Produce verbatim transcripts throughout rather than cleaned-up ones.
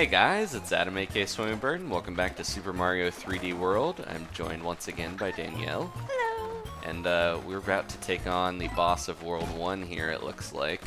Hey guys, it's Adam aka Swimming Bird, and welcome back to Super Mario three D World. I'm joined once again by Danielle. Hello! And uh, we're about to take on the boss of World one here, it looks like.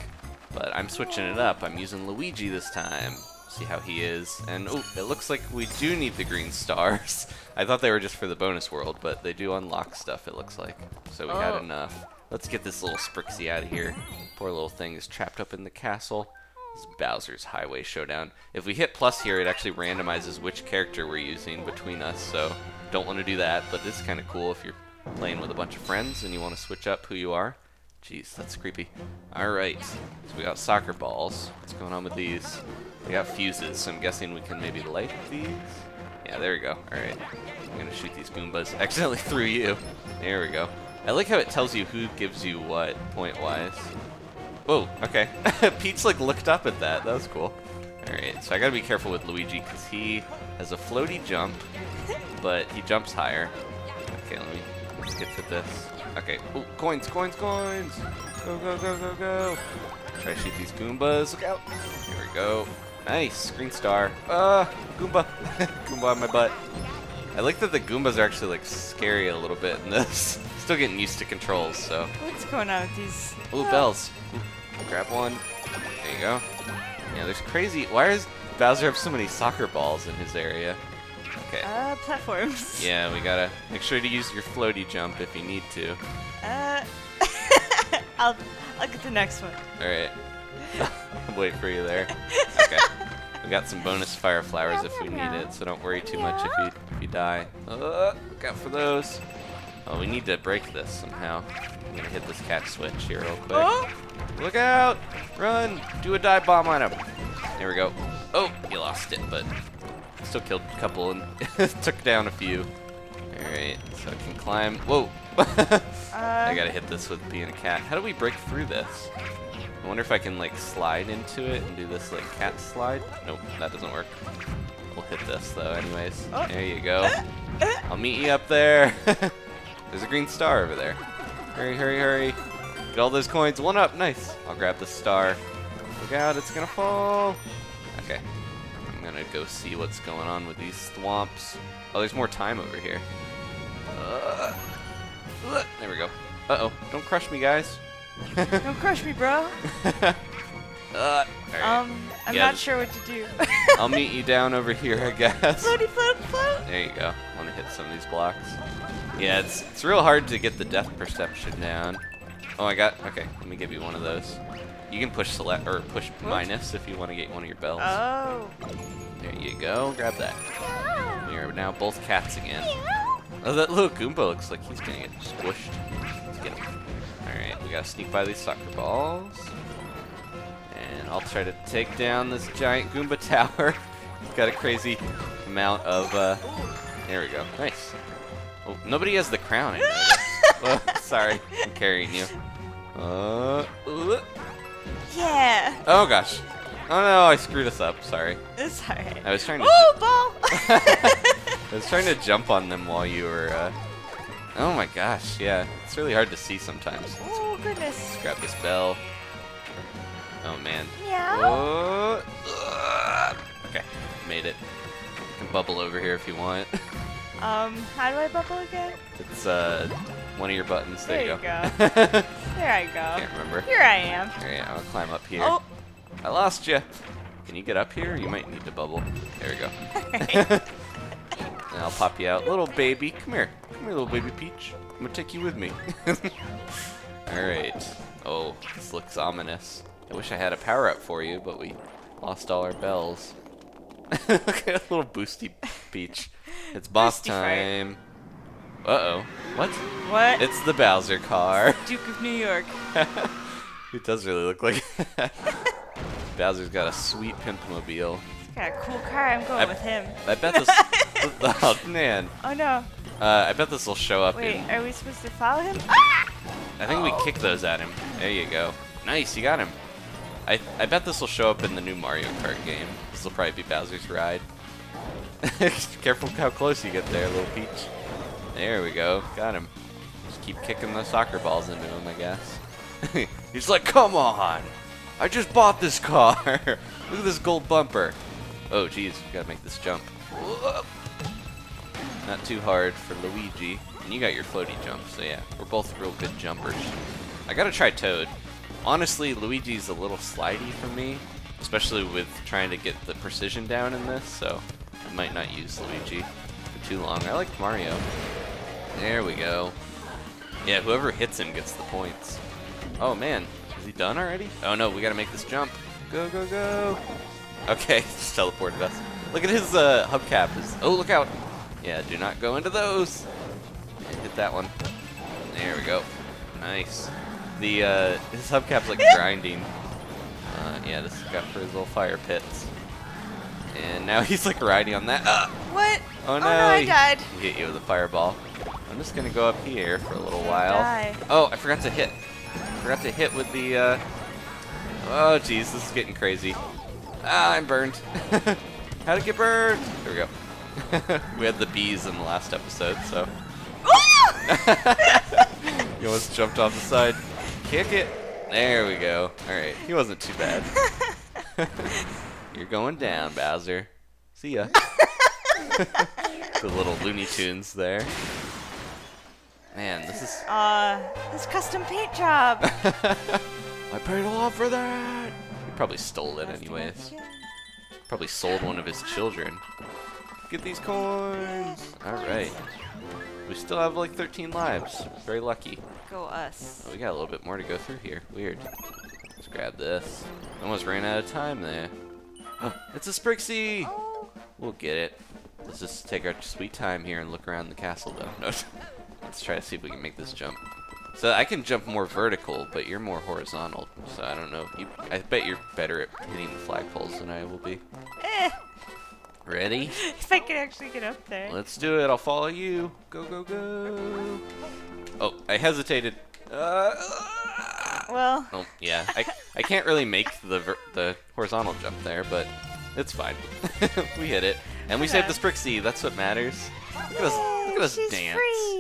But I'm switching it up, I'm using Luigi this time. See how he is. And oh, it looks like we do need the green stars. I thought they were just for the bonus world, but they do unlock stuff, it looks like. So we oh. had enough. Let's get this little Sprixie out of here. Poor little thing is trapped up in the castle. It's Bowser's Highway Showdown. If we hit plus here, it actually randomizes which character we're using between us, so don't want to do that, but it's kind of cool if you're playing with a bunch of friends and you want to switch up who you are. Jeez, that's creepy. Alright, so we got soccer balls. What's going on with these? We got fuses, so I'm guessing we can maybe light these? Yeah, there we go. Alright, I'm going to shoot these Goombas. Accidentally threw you. There we go. I like how it tells you who gives you what, point-wise. Whoa, okay. Peach, like, looked up at that. That was cool. Alright, so I gotta be careful with Luigi, because he has a floaty jump, but he jumps higher. Okay, let me let's get to this. Okay. Ooh, coins, coins, coins! Go, go, go, go, go! Try to shoot these Goombas. Look out! Here we go. Nice! Green star. Ah! Goomba! Goomba on my butt. I like that the Goombas are actually, like, scary a little bit in this. Still getting used to controls, so. What's going on with these? Ooh, bells. Grab one. There you go. Yeah, there's crazy. Why does Bowser have so many soccer balls in his area? Okay. Uh, platforms. Yeah, we gotta make sure to use your floaty jump if you need to. Uh, I'll I'll get the next one. All right. I'll wait for you there. Okay. We got some bonus fire flowers if we need it, so don't worry too much if you if you die. Uh, look out for those. Oh, we need to break this somehow. I'm gonna hit this catch switch here real quick. Oh. Look out! Run! Do a dive bomb on him. There we go. Oh, he lost it, but still killed a couple and took down a few. Alright, so I can climb. Whoa! uh, I gotta hit this with being a cat. How do we break through this? I wonder if I can, like, slide into it and do this, like, cat slide. Nope, that doesn't work. We'll hit this, though, anyways. Oh. There you go. I'll meet you up there. There's a green star over there. Hurry, hurry, hurry. Get all those coins. One up. Nice. I'll grab the star. Look out. It's going to fall. Okay. I'm going to go see what's going on with these swamps. Oh, there's more time over here. Uh, uh, there we go. Uh-oh. Don't crush me, guys. Don't crush me, bro. uh, all right. Um, I'm yeah, not sure what to do. I'll meet you down over here, I guess. Floaty, float, float. There you go. I want to hit some of these blocks. Yeah, it's, it's real hard to get the depth perception down. Oh, I got... Okay, let me give you one of those. You can push select or push minus if you want to get one of your bells. Oh. There you go. Grab that. We are now both cats again. Oh, that little Goomba looks like he's going to get squished. Let's get him. All right, we got to sneak by these soccer balls. And I'll try to take down this giant Goomba tower. He's got a crazy amount of... Uh, there we go. Nice. Oh, nobody has the crown, I noticed. Oh, sorry, I'm carrying you. Uh, yeah. Oh gosh. Oh no, I screwed us up. Sorry. It's alright. I was trying to. Oh, ball! I was trying to jump on them while you were. Uh... Oh my gosh, yeah. It's really hard to see sometimes. Oh goodness. Let's grab this bell. Oh man. Yeah. Oh, uh, okay, made it. You can bubble over here if you want. Um, how do I bubble again? It's uh, one of your buttons. There, there you go. go. There I go. I can't remember. Here I am. Alright, I'll climb up here. Oh. I lost you. Can you get up here? You might need to bubble. There we go. Right. And I'll pop you out. Little baby, come here. Come here, little baby Peach. I'm gonna take you with me. Alright. Oh, this looks ominous. I wish I had a power-up for you, but we lost all our bells. Look at that little boosty Peach. It's boss time. Uh-oh. What? What? It's the Bowser car. Duke of New York. It does really look like that. Bowser's got a sweet pimpmobile. He's got a cool car. I'm going I, with him. I bet this... Oh, man. Oh, no. Uh, I bet this will show up. Wait, in... are we supposed to follow him? Ah! I think oh. we kick those at him. There you go. Nice, you got him. I, I bet this will show up in the new Mario Kart game. This will probably be Bowser's ride. Careful how close you get there, little Peach. There we go. Got him. Just keep kicking those soccer balls into him, I guess. He's like, come on! I just bought this car! Look at this gold bumper. Oh, geez, gotta make this jump. Not too hard for Luigi. And you got your floaty jump, so yeah. We're both real good jumpers. I gotta try Toad. Honestly, Luigi's a little slidey for me, especially with trying to get the precision down in this, so I might not use Luigi for too long. I like Mario. There we go. Yeah, whoever hits him gets the points. Oh man, is he done already? Oh no, we gotta make this jump. Go, go, go! Okay, just teleported us. Look at his uh, hubcap. His, oh, look out! Yeah, do not go into those! And hit that one. There we go. Nice. The uh, his hubcap's like grinding. Uh, yeah, this is got for his little fire pits. And now he's like riding on that. Uh, what? Oh no, oh, no I he, died. He hit you with a fireball. I'm just gonna go up here for a little while. Die. Oh, I forgot to hit. I forgot to hit with the. Uh... Oh jeez, this is getting crazy. Ah, I'm burned. How'd it get burned? There we go. We had the bees in the last episode, so. He almost jumped off the side. Kick it. There we go. All right, he wasn't too bad. You're going down, Bowser. See ya. The little Looney Tunes there. Man, this is. Uh, this custom paint job. I paid a lot for that. He probably stole it anyways. Probably sold one of his children. Get these coins. All right. We still have like thirteen lives. Very lucky. Go us. Oh, we got a little bit more to go through here. Weird. Let's grab this. Almost ran out of time there. Oh, it's a Sprixie! Oh. We'll get it. Let's just take our sweet time here and look around the castle though. No, let's try to see if we can make this jump. So I can jump more vertical, but you're more horizontal. So I don't know. You, I bet you're better at hitting the flagpoles than I will be. Eh. Ready? If I can actually get up there. Let's do it. I'll follow you. Go, go, go. Oh, I hesitated. Uh, well. Oh, yeah. I, I can't really make the ver the horizontal jump there, but it's fine. We hit it. And we yeah. saved the Sprixie. That's what matters. Look at us, look at us dance. Free.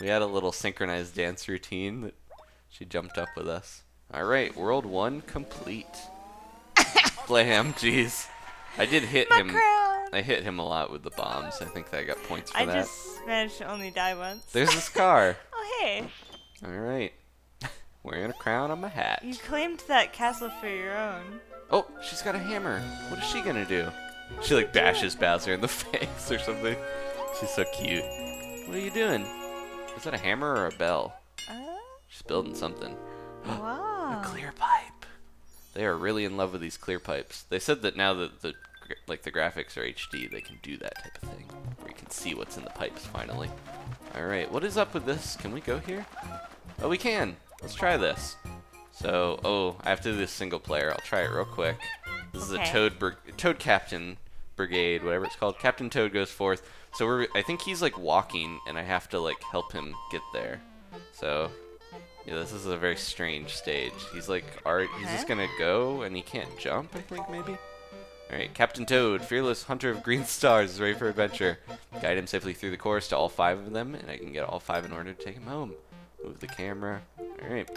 We had a little synchronized dance routine that she jumped up with us. All right. World one complete. Blam. Jeez. I did hit My him. Crown. I hit him a lot with the bombs. I think that I got points for I that. I just managed to only die once. There's this car. Oh, hey. All right. Wearing a crown on my hat. You claimed that castle for your own. Oh, she's got a hammer. What is she going to do? What she, like, bashes doing? Bowser in the face or something. She's so cute. What are you doing? Is that a hammer or a bell? Uh, she's building something. Wow. A clear pipe. They are really in love with these clear pipes. They said that now that the... like the graphics are H D, they can do that type of thing, where you can see what's in the pipes finally. Alright, what is up with this? Can we go here? Oh, we can! Let's try this. So, oh, I have to do this single player. I'll try it real quick. This okay. is a Toad Toad Captain Brigade, whatever it's called. Captain Toad goes forth. So we're, I think he's like walking, and I have to like help him get there. So, yeah, this is a very strange stage. He's like, are, he's huh? just gonna go, and he can't jump, I think, maybe? Alright, Captain Toad, fearless hunter of green stars, is ready for adventure. Guide him safely through the course to all five of them, and I can get all five in order to take him home. Move the camera. Alright.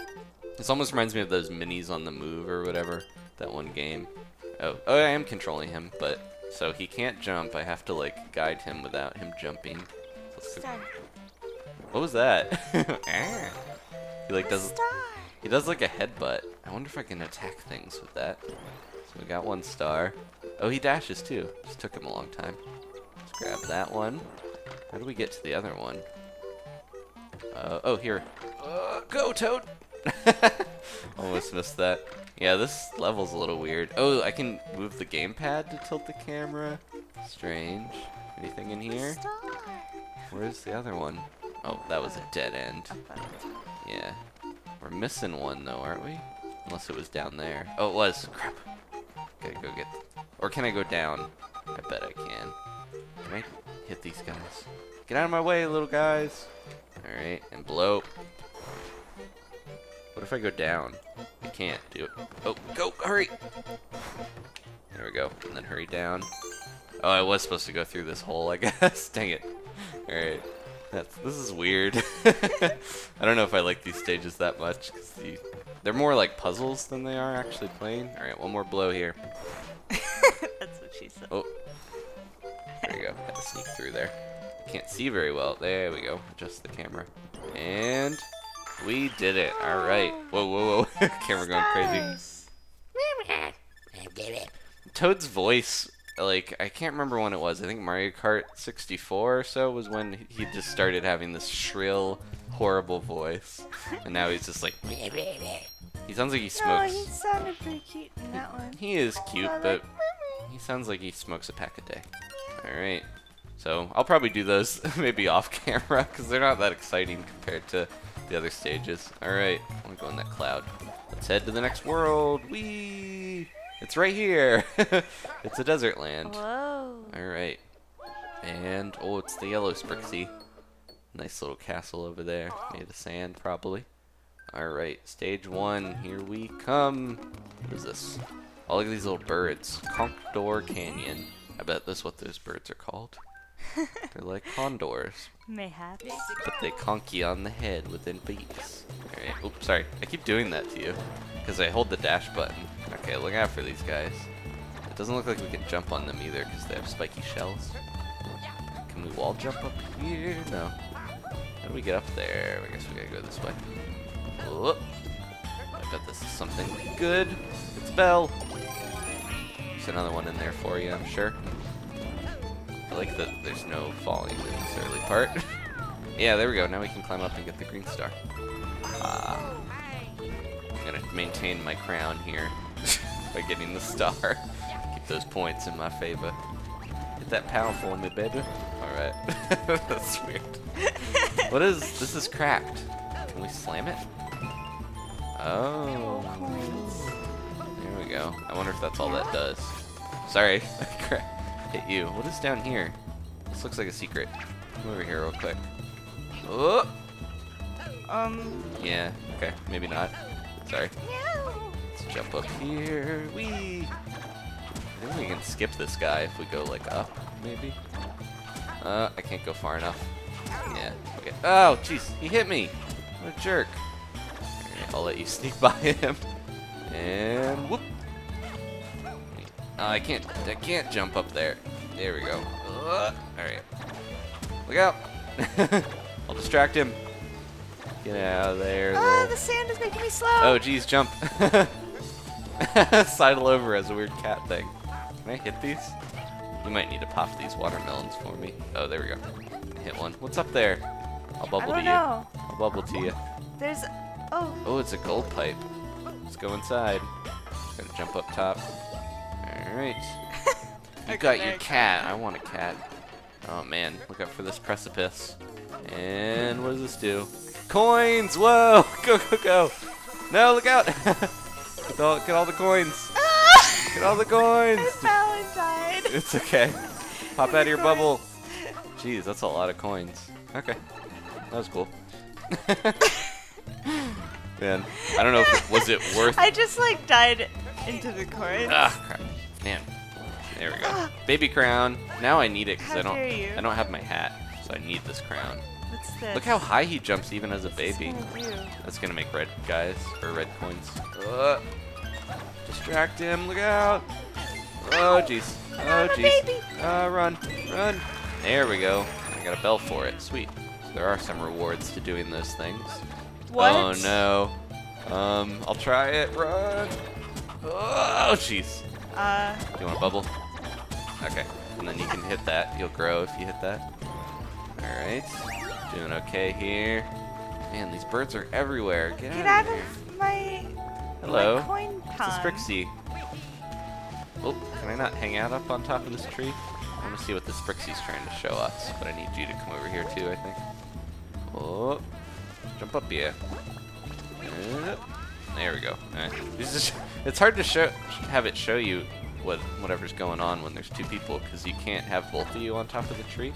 This almost reminds me of those minis on the move or whatever, that one game. Oh, oh, I am controlling him, but, so he can't jump. I have to, like, guide him without him jumping. Let's go. What was that? He, like, does, he does, like, a headbutt. I wonder if I can attack things with that. So we got one star. Oh, he dashes too. Just took him a long time. Let's grab that one. How do we get to the other one? Uh, oh, here. Uh, go, Toad! Almost missed that. Yeah, this level's a little weird. Oh, I can move the gamepad to tilt the camera. Strange. Anything in here? Where's the other one? Oh, that was a dead end. Yeah. We're missing one, though, aren't we? Unless it was down there. Oh, it was. Crap. Gotta go get... Or can I go down? I bet I can. Can I hit these guys? Get out of my way, little guys! Alright, and blow. What if I go down? I can't do it. Oh, go! Hurry! There we go. And then hurry down. Oh, I was supposed to go through this hole, I guess. Dang it. Alright. That's, this is weird. I don't know if I like these stages that much, because the... They're more like puzzles than they are actually playing. Alright, one more blow here. That's what she's... Oh. There we go. Had to sneak through there. Can't see very well. There we go. Adjust the camera. And we did it. All right. Whoa, whoa, whoa. Camera going crazy. Toad's voice, like, I can't remember when it was. I think Mario Kart sixty-four or so was when he just started having this shrill, horrible voice. And now he's just like... He sounds like he smokes. No, he sounded pretty cute in that one. He is cute, but he sounds like he smokes a pack a day. Alright. So, I'll probably do those maybe off camera, because they're not that exciting compared to the other stages. Alright, I'm going to go in that cloud. Let's head to the next world. Whee! It's right here! It's a desert land. Whoa. Alright. And, oh, it's the yellow Sprixie. Nice little castle over there, made of sand, probably. Alright, stage one, here we come. What is this? Oh, look at these little birds. Conkdor Canyon. I bet that's what those birds are called. They're like condors. Mayhaps. But they conk you on the head within beaks. Alright, oops, sorry. I keep doing that to you. Because I hold the dash button. Okay, look out for these guys. It doesn't look like we can jump on them either because they have spiky shells. Can we wall jump up here? No. How do we get up there? I guess we gotta go this way. Whoop. I bet this is something good. It's Belle. There's another one in there for you, I'm sure. I like that there's no falling in this early part. Yeah, there we go. Now we can climb up and get the green star. Uh, I'm going to maintain my crown here by getting the star. Keep those points in my favor. Get that power for me, baby. Alright. That's weird. What is... This is cracked. Can we slam it? Oh. There we go. I wonder if that's all that does. Sorry. I hit you. What is down here? This looks like a secret. Come over here real quick. Oh. Um. Yeah. Okay. Maybe not. Sorry. Let's jump up here. Whee. I think we can skip this guy if we go like up, maybe. Uh, I can't go far enough. Yeah. Okay. Oh, jeez. He hit me. What a jerk. I'll let you sneak by him. And whoop. Oh, I can't I can't jump up there. There we go. Uh, Alright. Look out. I'll distract him. Get out of there. Oh, little... the sand is making me slow. Oh geez, jump. Sidle over as a weird cat thing. Can I hit these? You might need to pop these watermelons for me. Oh, there we go. I hit one. What's up there? I'll bubble I don't to know. you. I'll bubble to you. There's Oh. oh, it's a gold pipe. Let's go inside. Gotta jump up top. Alright. You got your cat. I want a cat. Oh man, look out for this precipice. And what does this do? Coins! Whoa! Go, go, go! No, look out! Get, all, get all the coins! Get all the coins! I fell and died. It's okay. Pop out of your bubble. Jeez, that's a lot of coins. Okay. That was cool. Man, I don't know if it, was it worth. I just like died into the coins. Ah, crap! Man, there we go. Ah. Baby crown. Now I need it because I don't. I don't have my hat, so I need this crown. What's this? Look how high he jumps even as a baby. Gonna That's gonna make red guys or red coins. Uh, distract him! Look out! Oh jeez! Oh jeez! Uh, run! Run! There we go. I got a bell for it. Sweet. So there are some rewards to doing those things. What? Oh no. Um, I'll try it. Run. Oh, jeez. Uh. You want a bubble? Okay. And then you can hit that. You'll grow if you hit that. Alright. Doing okay here. Man, these birds are everywhere. Get, Get out, out of here. my. Hello. My coin pond. It's a Sprixie. Oh, can I not hang out up on top of this tree? I want to see what the Sprixie's trying to show us. But I need you to come over here too, I think. Oh. Jump up here. Yep. There we go. Right. It's, just, it's hard to show, have it show you what whatever's going on when there's two people because you can't have both of you on top of the tree.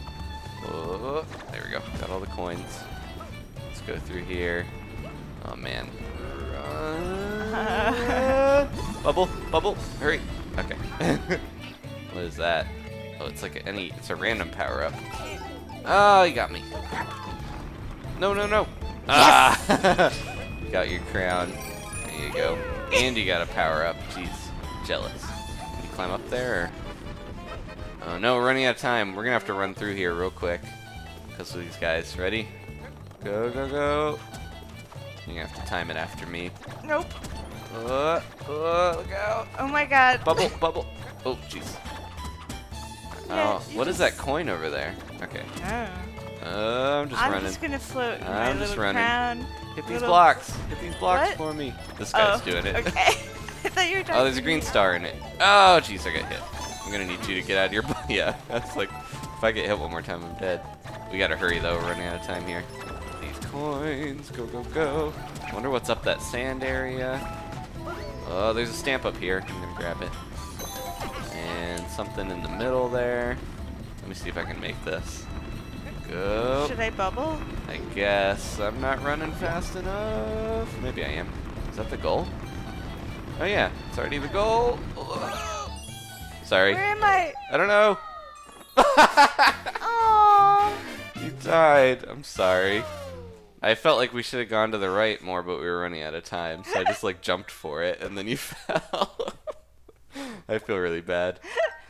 Oh, there we go. Got all the coins. Let's go through here. Oh man. Run. Bubble, bubble, hurry. Okay. What is that? Oh, it's like any. It's a random power up. Oh, you got me. No, no, no. Yes! Ah! Got your crown. There you go. And you got a power up. Jeez. Jealous. Can you climb up there? Or Oh no, we're running out of time. We're gonna have to run through here real quick because of these guys. Ready? Go, go, go. You're gonna have to time it after me. Nope. Uh, uh, look out. Oh my god. Bubble, bubble. Oh, jeez. Yeah, oh, what just... is that coin over there? Okay. Oh. Uh, I'm just I'm running. I'm just gonna float in my I'm little just running. Crown. Hit these little... blocks. Hit these blocks what? for me. This guy's oh, doing it. Okay. I thought you were talking. Oh, there's a green star in it. Oh, jeez, I got hit. I'm gonna need you to get out of your. Yeah, that's like, if I get hit one more time, I'm dead. We gotta hurry though. We're running out of time here. These coins. Go, go, go. Wonder what's up that sand area. Oh, there's a stamp up here. I'm gonna grab it. And something in the middle there. Let me see if I can make this. Go. Should I bubble? I guess I'm not running fast enough. Maybe I am. Is that the goal? Oh yeah, it's already the goal. Sorry. Where am I? I don't know. Aww. You died. I'm sorry. I felt like we should have gone to the right more, but we were running out of time, so I just like jumped for it, and then you fell. I feel really bad.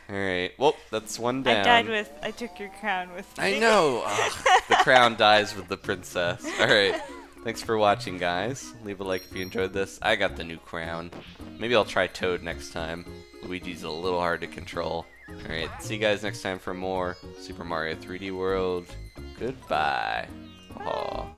All right. Well, that's one down. I died with. I took your crown with me. I know. Oh, the crown dies with the princess. All right. Thanks for watching, guys. Leave a like if you enjoyed this. I got the new crown. Maybe I'll try Toad next time. Luigi's a little hard to control. All right. See you guys next time for more Super Mario three D World. Goodbye. Aww.